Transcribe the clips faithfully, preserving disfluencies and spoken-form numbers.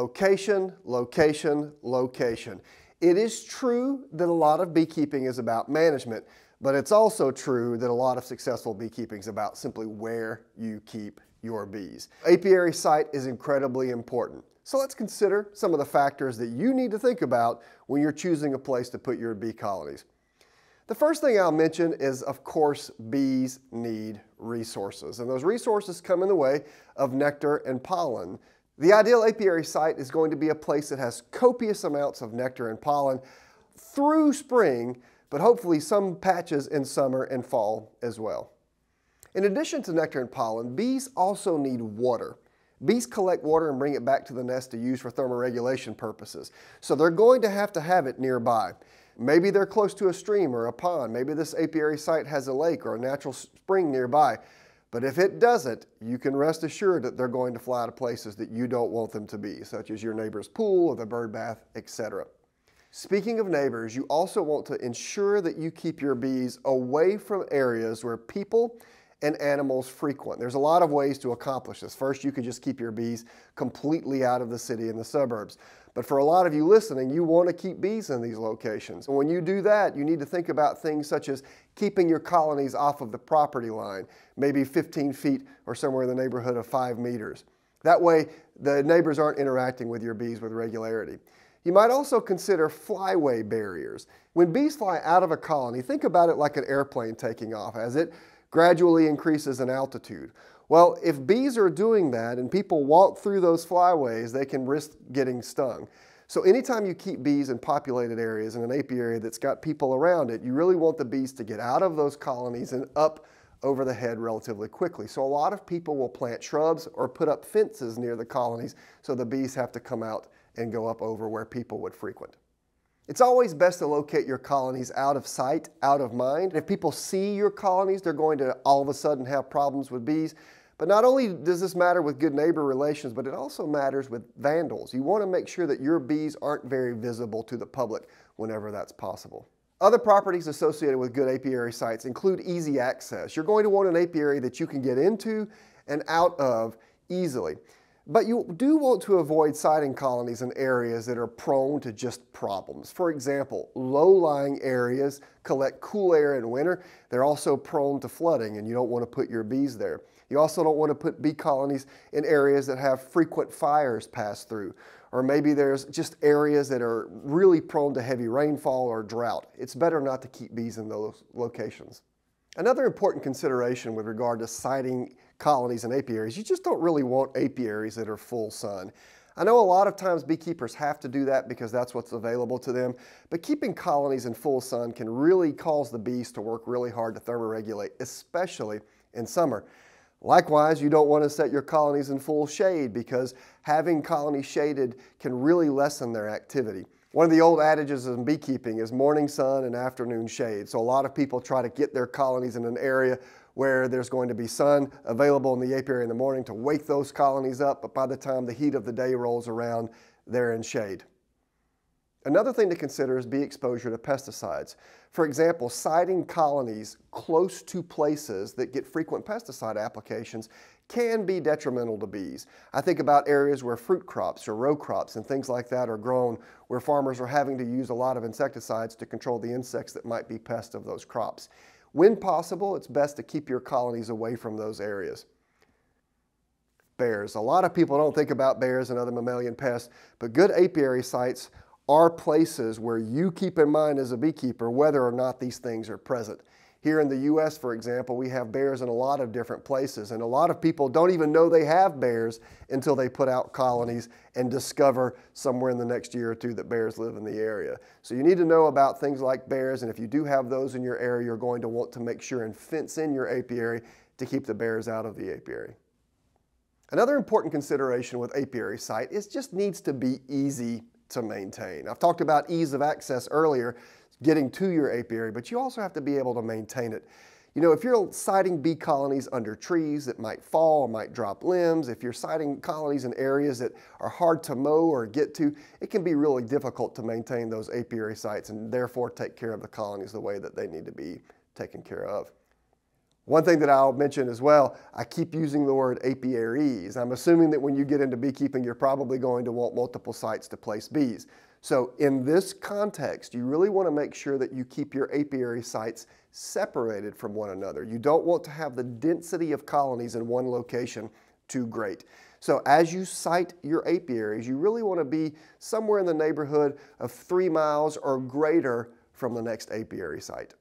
location, location, location. It is true that a lot of beekeeping is about management, but it's also true that a lot of successful beekeeping is about simply where you keep your bees. Apiary site is incredibly important. So let's consider some of the factors that you need to think about when you're choosing a place to put your bee colonies. The first thing I'll mention is, of course, bees need resources, and those resources come in the way of nectar and pollen. The ideal apiary site is going to be a place that has copious amounts of nectar and pollen through spring, but hopefully some patches in summer and fall as well. In addition to nectar and pollen, bees also need water. Bees collect water and bring it back to the nest to use for thermoregulation purposes. So they're going to have to have it nearby. Maybe they're close to a stream or a pond. Maybe this apiary site has a lake or a natural spring nearby. But if it doesn't, you can rest assured that they're going to fly to places that you don't want them to be, such as your neighbor's pool or the bird bath, et cetera. Speaking of neighbors, you also want to ensure that you keep your bees away from areas where people and animals frequent. There's a lot of ways to accomplish this. First, you could just keep your bees completely out of the city and the suburbs. But for a lot of you listening, you want to keep bees in these locations. And when you do that, you need to think about things such as keeping your colonies off of the property line, maybe fifteen feet or somewhere in the neighborhood of five meters. That way, the neighbors aren't interacting with your bees with regularity. You might also consider flyway barriers. When bees fly out of a colony, think about it like an airplane taking off as it gradually increases in altitude. Well, if bees are doing that and people walk through those flyways, they can risk getting stung. So anytime you keep bees in populated areas in an apiary that's got people around it, you really want the bees to get out of those colonies and up over the head relatively quickly. So a lot of people will plant shrubs or put up fences near the colonies so the bees have to come out and go up over where people would frequent. It's always best to locate your colonies out of sight, out of mind. If people see your colonies, they're going to all of a sudden have problems with bees. But not only does this matter with good neighbor relations, but it also matters with vandals. You want to make sure that your bees aren't very visible to the public whenever that's possible. Other properties associated with good apiary sites include easy access. You're going to want an apiary that you can get into and out of easily. But you do want to avoid siting colonies in areas that are prone to just problems. For example, low-lying areas collect cool air in winter. They're also prone to flooding, and you don't want to put your bees there. You also don't want to put bee colonies in areas that have frequent fires pass through. Or maybe there's just areas that are really prone to heavy rainfall or drought. It's better not to keep bees in those locations. Another important consideration with regard to siting colonies and apiaries, you just don't really want apiaries that are full sun. I know a lot of times beekeepers have to do that because that's what's available to them, but keeping colonies in full sun can really cause the bees to work really hard to thermoregulate, especially in summer. Likewise, you don't want to set your colonies in full shade because having colonies shaded can really lessen their activity. One of the old adages in beekeeping is morning sun and afternoon shade. So a lot of people try to get their colonies in an area where there's going to be sun available in the apiary in the morning to wake those colonies up, but by the time the heat of the day rolls around, they're in shade. Another thing to consider is bee exposure to pesticides. For example, siting colonies close to places that get frequent pesticide applications can be detrimental to bees. I think about areas where fruit crops or row crops and things like that are grown, where farmers are having to use a lot of insecticides to control the insects that might be pests of those crops. When possible, it's best to keep your colonies away from those areas. Bears. A lot of people don't think about bears and other mammalian pests, but good apiary sites are places where you keep in mind as a beekeeper whether or not these things are present. Here in the U S, for example, we have bears in a lot of different places, and a lot of people don't even know they have bears until they put out colonies and discover somewhere in the next year or two that bears live in the area. So you need to know about things like bears, and if you do have those in your area, you're going to want to make sure and fence in your apiary to keep the bears out of the apiary. Another important consideration with apiary site is just needs to be easy to maintain. I've talked about ease of access earlier, getting to your apiary, but you also have to be able to maintain it. You know, if you're siting bee colonies under trees that might fall or might drop limbs, if you're siting colonies in areas that are hard to mow or get to, it can be really difficult to maintain those apiary sites and therefore take care of the colonies the way that they need to be taken care of. One thing that I'll mention as well, I keep using the word apiaries. I'm assuming that when you get into beekeeping, you're probably going to want multiple sites to place bees. So in this context, you really want to make sure that you keep your apiary sites separated from one another. You don't want to have the density of colonies in one location too great. So as you site your apiaries, you really want to be somewhere in the neighborhood of three miles or greater from the next apiary site.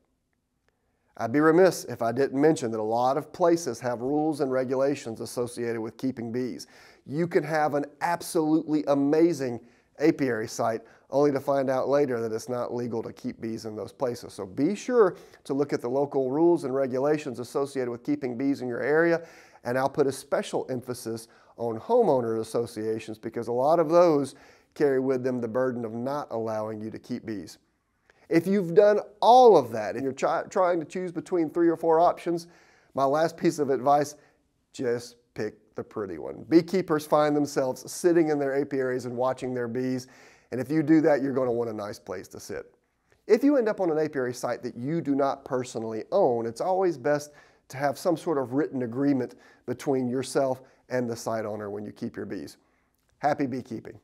I'd be remiss if I didn't mention that a lot of places have rules and regulations associated with keeping bees. You can have an absolutely amazing apiary site only to find out later that it's not legal to keep bees in those places. So be sure to look at the local rules and regulations associated with keeping bees in your area, and I'll put a special emphasis on homeowners associations because a lot of those carry with them the burden of not allowing you to keep bees. If you've done all of that and you're trying to choose between three or four options, my last piece of advice, just pick the pretty one. Beekeepers find themselves sitting in their apiaries and watching their bees, and if you do that, you're going to want a nice place to sit. If you end up on an apiary site that you do not personally own, it's always best to have some sort of written agreement between yourself and the site owner when you keep your bees. Happy beekeeping.